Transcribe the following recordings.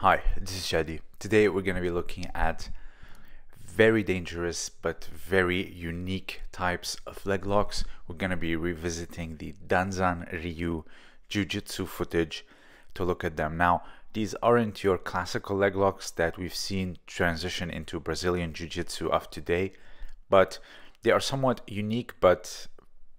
Hi, this is Chadi. Today we're going to be looking at very dangerous but very unique types of leg locks. We're going to be revisiting the Danzan Ryu jiu-jitsu footage to look at them. Now, these aren't your classical leg locks that we've seen transition into Brazilian jiu-jitsu of today, but they are somewhat unique, but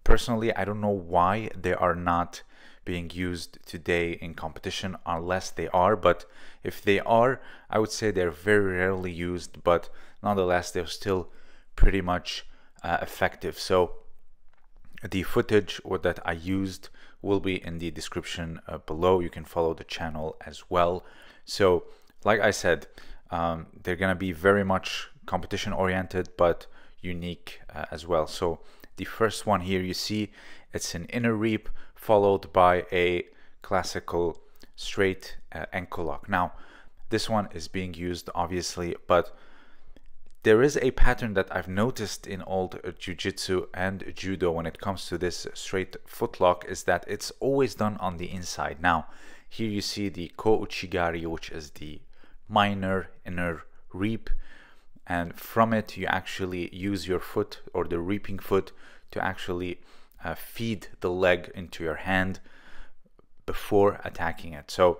personally I don't know why they are not being used today in competition, unless they are. But if they are, I would say they're very rarely used, but nonetheless they're still pretty much effective. So the footage that I used will be in the description below. You can follow the channel as well. So like I said, they're gonna be very much competition oriented but unique as well. So the first one here, you see it's an inner reap followed by a classical straight ankle lock. Now this one is being used obviously, but there is a pattern that I've noticed in old jiu-jitsu and judo when it comes to this straight footlock, is that it's always done on the inside. Now here you see the ko uchigari, which is the minor inner reap, and from it you actually use your foot or the reaping foot to actually feed the leg into your hand before attacking it. So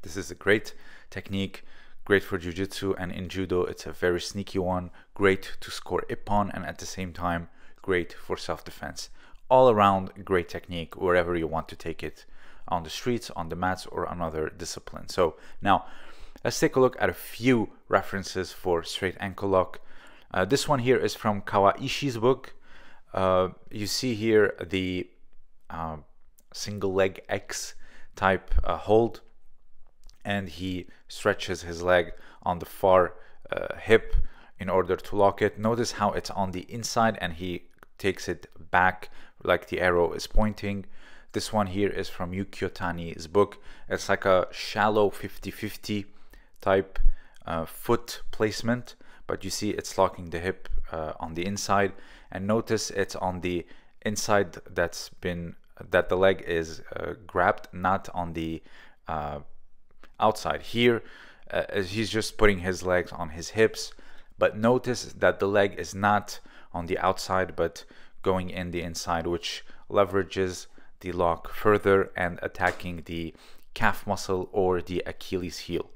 this is a great technique, great for jiu-jitsu, and in judo it's a very sneaky one, great to score ippon, and at the same time great for self-defense. All around great technique wherever you want to take it, on the streets, on the mats, or another discipline. So now let's take a look at a few references for straight ankle lock. This one here is from Kawaishi's book. You see here the single leg X type hold, and he stretches his leg on the far hip in order to lock it. Notice how it's on the inside and he takes it back like the arrow is pointing. This one here is from Yukio Tani's book. It's like a shallow 50-50 type foot placement, but you see it's locking the hip on the inside, and notice it's on the inside that the leg is grabbed, not on the outside. Here he's just putting his legs on his hips, but notice that the leg is not on the outside but going in the inside, which leverages the lock further and attacking the calf muscle or the Achilles heel.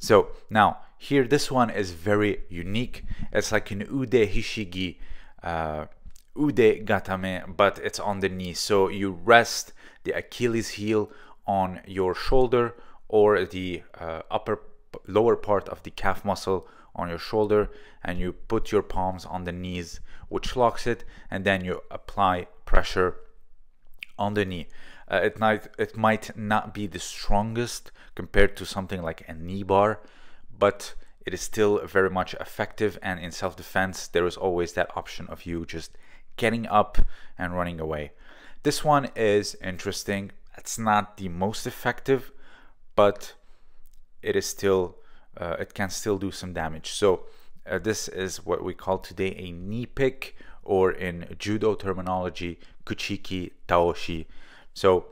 So now here, this one is very unique. It's like an Ude Hishigi, Ude Gatame, but it's on the knee. So you rest the Achilles heel on your shoulder or the lower part of the calf muscle on your shoulder, and you put your palms on the knees, which locks it, and then you apply pressure on the knee. It might not be the strongest compared to something like a knee bar, but it is still very much effective, and in self-defense there is always that option of you just getting up and running away. This one is interesting. It's not the most effective, but it is still it can still do some damage. So this is what we call today a knee pick, or in judo terminology, kuchiki taoshi. So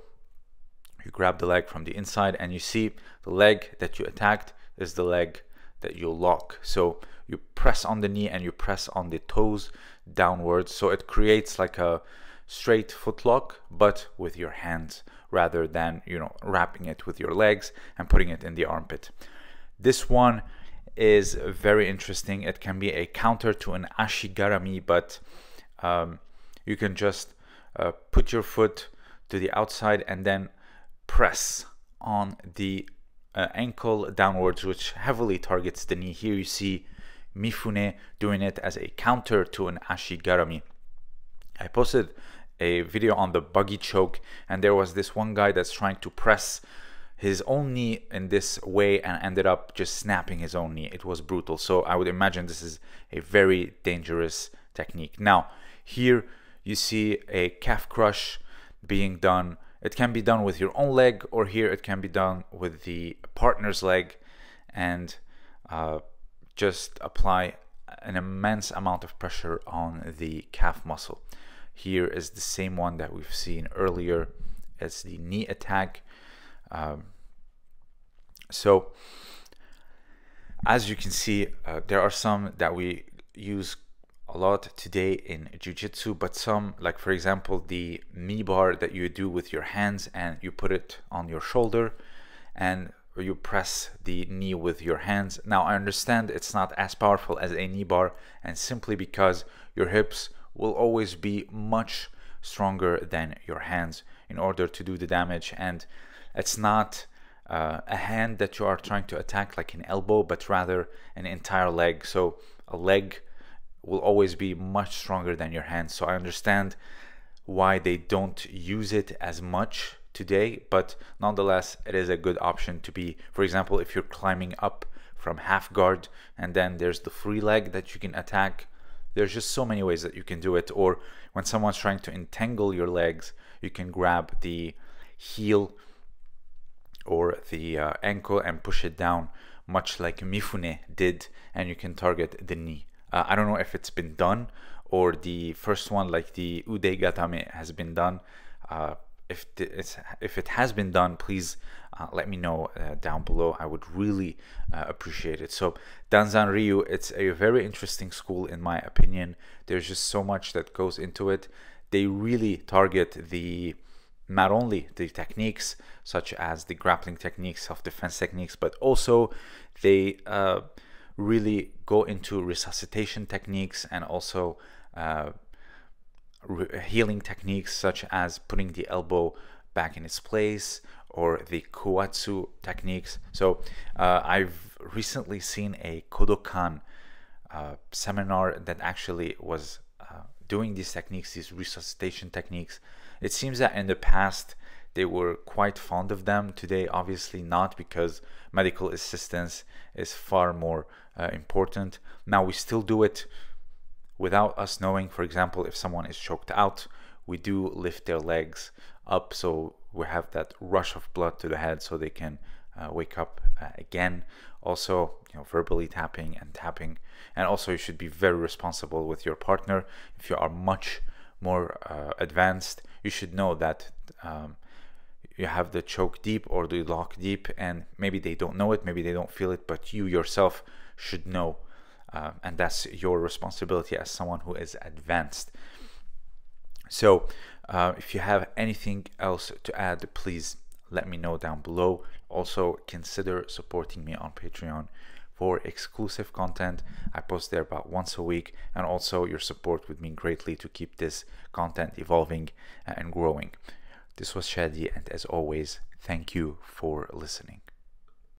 you grab the leg from the inside, and you see the leg that you attacked is the leg that you lock. So you press on the knee and you press on the toes downwards, so it creates like a straight foot lock but with your hands, rather than, you know, wrapping it with your legs and putting it in the armpit. This one is very interesting. It can be a counter to an ashigarami, but you can just put your foot to the outside and then press on the ankle downwards, which heavily targets the knee. Here you see Mifune doing it as a counter to an ashigarami. I posted a video on the buggy choke, and there was this one guy that's trying to press his own knee in this way and ended up just snapping his own knee. It was brutal. So I would imagine this is a very dangerous technique. Now here you see a calf crush being done. It can be done with your own leg, or here it can be done with the partner's leg, and just apply an immense amount of pressure on the calf muscle. Here is the same one that we've seen earlier. It's the knee attack. So as you can see, there are some that we use a lot today in jiu-jitsu, but some, like for example the mi bar that you do with your hands and you put it on your shoulder and you press the knee with your hands. Now I understand it's not as powerful as a knee bar, and simply because your hips will always be much stronger than your hands in order to do the damage, and it's not a hand that you are trying to attack like an elbow, but rather an entire leg. So a leg will always be much stronger than your hands. So I understand why they don't use it as much today, but nonetheless it is a good option to be, for example, if you're climbing up from half guard and then there's the free leg that you can attack. There's just so many ways that you can do it. Or when someone's trying to entangle your legs, you can grab the heel or the ankle and push it down, much like Mifune did, and you can target the knee. I don't know if it's been done, or the first one like the Ude Gatame has been done. If it has been done, please let me know down below. I would really appreciate it. So Danzan Ryu, it's a very interesting school in my opinion. There's just so much that goes into it. They really target the, not only the techniques such as the grappling techniques, self-defense techniques, but also they really go into resuscitation techniques and also healing techniques such as putting the elbow back in its place, or the kuatsu techniques. So I've recently seen a Kodokan seminar that actually was doing these techniques, these resuscitation techniques. It seems that in the past they were quite fond of them. Today obviously not, because medical assistance is far more important. Now we still do it without us knowing. For example, if someone is choked out, we do lift their legs up, so we have that rush of blood to the head so they can wake up again. Also, you know, verbally tapping and tapping. And also you should be very responsible with your partner. If you are much more advanced, you should know that you have the choke deep or the lock deep, and maybe they don't know it, maybe they don't feel it, but you yourself should know. And that's your responsibility as someone who is advanced. So if you have anything else to add, please let me know down below. Also consider supporting me on Patreon for exclusive content. I post there about once a week, and also your support would mean greatly to keep this content evolving and growing. This was Chadi, and as always, thank you for listening.